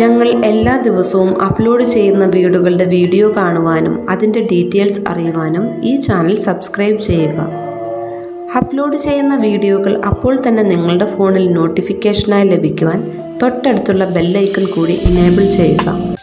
ഞങ്ങൾ എല്ലാ ദിവസവും അപ്ലോഡ് ചെയ്യുന്ന വീഡിയോകളുടെ വീഡിയോ കാണുവാനും അതിൻ്റെ ഡീറ്റെയിൽസ് അറിയുവാനും ഈ ചാനൽ സബ്സ്ക്രൈബ് ചെയ്യുക. അപ്ലോഡ് ചെയ്യുന്ന വീഡിയോകൾ അപ്പോൾ തന്നെ നിങ്ങളുടെ ഫോണിൽ നോട്ടിഫിക്കേഷനായി ലഭിക്കുവാൻ തൊട്ടടുത്തുള്ള ബെൽ ഐക്കൺ കൂടി എനേബിൾ ചെയ്യുക.